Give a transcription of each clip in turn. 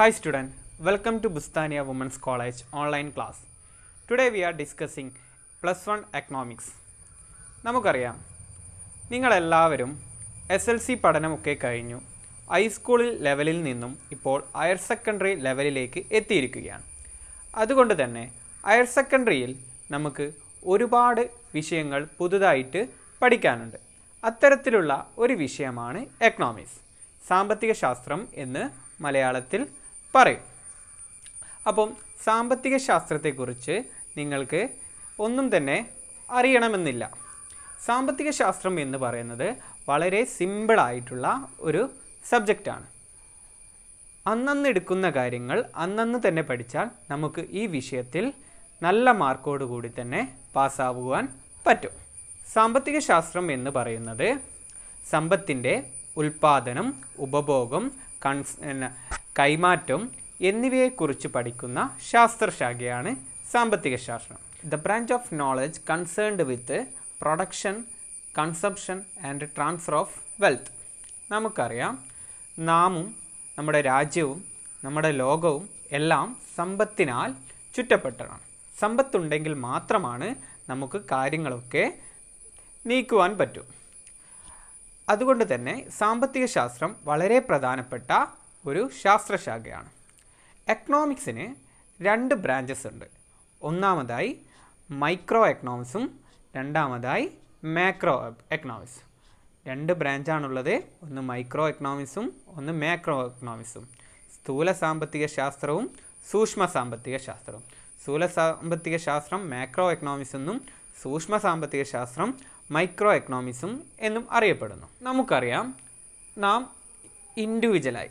Hi student, welcome to Busthaniya Womens College online class. Today we are discussing plus one economics. Namukariyam, ningal SLC padanamokke kayinju. High school levelil ninnum ippol higher secondary levelilekku ethiyirukkukayan. Adukondu thanne higher secondaryil namukku orupaadu vishayangal pududayittu padikkanundu. അത്തരത്തിലുള്ള ഒരു വിഷയമാണ് economics സാമ്പത്തിക ശാസ്ത്രം എന്ന് മലയാളത്തിൽ പറയും. അപ്പോൾ സാമ്പത്തിക ശാസ്ത്രത്തെ കുറിച്ച് നിങ്ങൾക്ക് ഒന്നും തന്നെ അറിയണമെന്നില്ല. സാമ്പത്തിക ശാസ്ത്രം എന്ന് പറയുന്നത് വളരെ സിമ്പിൾ ആയിട്ടുള്ള ഒരു സബ്ജക്റ്റ് ആണ്. അന്നന്ന് എടുക്കുന്ന കാര്യങ്ങൾ അന്നന്ന് തന്നെ പഠിച്ചാൽ നമുക്ക് ഈ വിഷയത്തിൽ നല്ല മാർക്കോട് കൂടി തന്നെ പാസ് ആവുവാൻ പറ്റും. സാമ്പത്തിക ശാസ്ത്രം എന്ന് പറയുന്നത് സമ്പത്തിൻ്റെ ഉൽപാദനം, ഉപഭോഗം, കൈമാറ്റം എന്നിവയെക്കുറിച്ച് പഠിക്കുന്ന ശാസ്ത്രശാഖയാണ് സാമ്പത്തിക ശാസ്ത്രം. The branch of knowledge concerned with production, consumption and transfer of wealth. നമുക്കറിയാം, നാമും നമ്മുടെ രാജ്യവും നമ്മുടെ ലോകവും എല്ലാം സമ്പത്തിനാൽ ചുറ്റപ്പെട്ടതാണ്. സമ്പത്തുണ്ടെങ്കിൽ മാത്രമാണ് നമുക്ക് കാര്യങ്ങളൊക്കെ നീക്കുവാൻ പറ്റും. അതുകൊണ്ട് തന്നെ സാമ്പത്തിക ശാസ്ത്രം വളരെ പ്രധാനപ്പെട്ട ഒരു ശാസ്ത്രശാഖയാണ്. എക്കണോമിക്സിന് രണ്ട് ബ്രാഞ്ചസ് ഉണ്ട്. ഒന്നാമതായി മൈക്രോ എക്കണോമിക്സും രണ്ടാമതായി മാക്രോ എക്കണോമിക്സ്. രണ്ട് ബ്രാഞ്ചാണുള്ളത്, ഒന്ന് മൈക്രോ എക്കണോമിക്സും ഒന്ന് മാക്രോ എക്കണോമിക്സും. സ്ഥൂല സാമ്പത്തിക ശാസ്ത്രവും സൂക്ഷ്മ സാമ്പത്തിക ശാസ്ത്രവും. സ്ഥൂല സാമ്പത്തിക ശാസ്ത്രം മാക്രോ എക്കണോമിക്സ് എന്നും സൂക്ഷ്മ സാമ്പത്തിക ശാസ്ത്രം മൈക്രോ എക്കണോമിക്സും എന്നും അറിയപ്പെടുന്നു. നമുക്കറിയാം, നാം ഇൻഡിവിജ്വലായി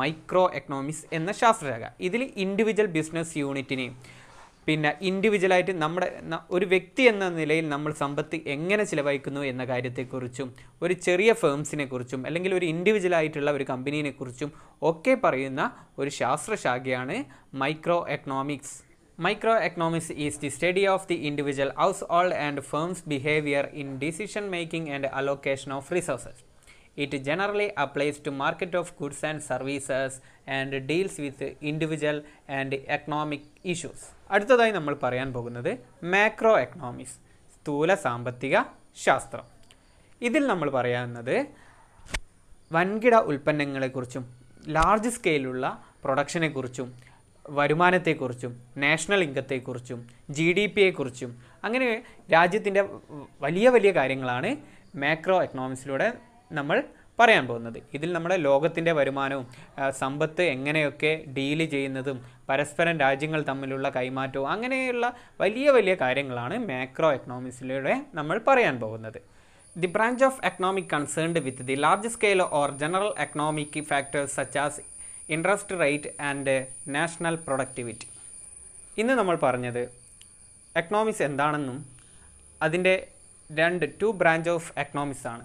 മൈക്രോ എക്കണോമിക്സ് എന്ന ശാസ്ത്രശാഖ. ഇതിൽ ഇൻഡിവിജ്വൽ ബിസിനസ് യൂണിറ്റിനെയും പിന്നെ ഇൻഡിവിജ്വലായിട്ട് നമ്മുടെ ഒരു വ്യക്തി എന്ന നിലയിൽ നമ്മൾ സമ്പത്ത് എങ്ങനെ ചിലവഴിക്കുന്നു എന്ന കാര്യത്തെക്കുറിച്ചും ഒരു ചെറിയ ഫേംസിനെ കുറിച്ചും അല്ലെങ്കിൽ ഒരു ഇൻഡിവിജ്വലായിട്ടുള്ള ഒരു കമ്പനീനെക്കുറിച്ചും ഒക്കെ പറയുന്ന ഒരു ശാസ്ത്രശാഖയാണ് micro economics. Micro economics is the study of the individual, household and firms behaviour in decision making and allocation of resources. It generally applies to market of goods and services and deals with individual and economic issues. അടുത്തതായി നമ്മൾ പറയാൻ പോകുന്നത് macro economics, സ്ഥൂല സാമ്പത്തിക ശാസ്ത്രം. ഇതിൽ നമ്മൾ പറയുന്നത് വൻകിട ഉൽപ്പന്നങ്ങളെക്കുറിച്ചും ലാർജ് സ്കെയിലുള്ള പ്രൊഡക്ഷനെക്കുറിച്ചും വരുമാനത്തെക്കുറിച്ചും നാഷണൽ ഇൻകത്തെക്കുറിച്ചും GDP-യെക്കുറിച്ചും അങ്ങനെ രാജ്യത്തിൻ്റെ വലിയ വലിയ കാര്യങ്ങളാണ് മാക്രോ എക്കണോമിക്സിലൂടെ നമ്മൾ പറയാൻ പോകുന്നത്. ഇതിൽ നമ്മുടെ ലോകത്തിൻ്റെ വരുമാനവും സമ്പത്ത് എങ്ങനെയൊക്കെ ഡീല് ചെയ്യുന്നതും പരസ്പരം രാജ്യങ്ങൾ തമ്മിലുള്ള കൈമാറ്റവും അങ്ങനെയുള്ള വലിയ വലിയ കാര്യങ്ങളാണ് മാക്രോ എക്കണോമിക്സിലൂടെ നമ്മൾ പറയാൻ പോകുന്നത്. The branch of economic concerned with the large scale or general economic factors such as interest rate and national productivity. ഇന്ന് നമ്മൾ പറഞ്ഞത് എക്കണോമിക്സ് എന്താണെന്നും അതിൻ്റെ ടു ബ്രാഞ്ച് ഓഫ് എക്കണോമിക്സ് ആണ്.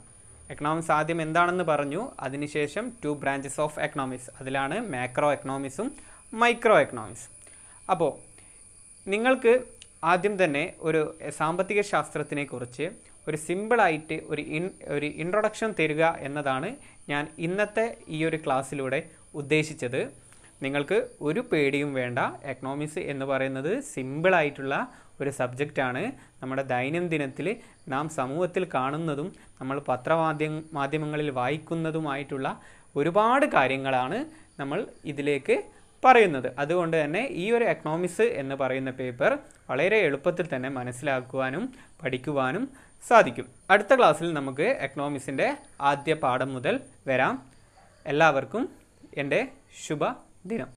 എക്കണോമിക്സ് ആദ്യം എന്താണെന്ന് പറഞ്ഞു, അതിനുശേഷം ടു ബ്രാഞ്ചസ് ഓഫ് എക്കണോമിക്സ്, അതിലാണ് മാക്രോ എക്കണോമിക്സും മൈക്രോ എക്കണോമിക്സും. അപ്പോൾ നിങ്ങൾക്ക് ആദ്യം തന്നെ ഒരു സാമ്പത്തിക ശാസ്ത്രത്തിനെക്കുറിച്ച് ഒരു സിമ്പിളായിട്ട് ഒരു ഇൻട്രൊഡക്ഷൻ തരിക എന്നതാണ് ഞാൻ ഇന്നത്തെ ഈ ഒരു ക്ലാസ്സിലൂടെ ഉദ്ദേശിച്ചത്. നിങ്ങൾക്ക് ഒരു പേടിയും വേണ്ട. എക്കണോമിക്സ് എന്ന് പറയുന്നത് സിമ്പിളായിട്ടുള്ള ഒരു സബ്ജക്റ്റാണ്. നമ്മുടെ ദൈനംദിനത്തിൽ നാം സമൂഹത്തിൽ കാണുന്നതും നമ്മൾ പത്രമാധ്യമങ്ങളിൽ വായിക്കുന്നതുമായിട്ടുള്ള ഒരുപാട് കാര്യങ്ങളാണ് നമ്മൾ ഇതിലേക്ക് പറയുന്നത്. അതുകൊണ്ട് തന്നെ ഈ ഒരു എക്കണോമിക്സ് എന്ന് പറയുന്ന പേപ്പർ വളരെ എളുപ്പത്തിൽ തന്നെ മനസ്സിലാക്കുവാനും പഠിക്കുവാനും സാധിക്കും. അടുത്ത ക്ലാസ്സിൽ നമുക്ക് എക്കണോമിക്സിൻ്റെ ആദ്യ പാഠം മുതൽ വരാം. എല്ലാവർക്കും എൻ്റെ ശുഭദിനം.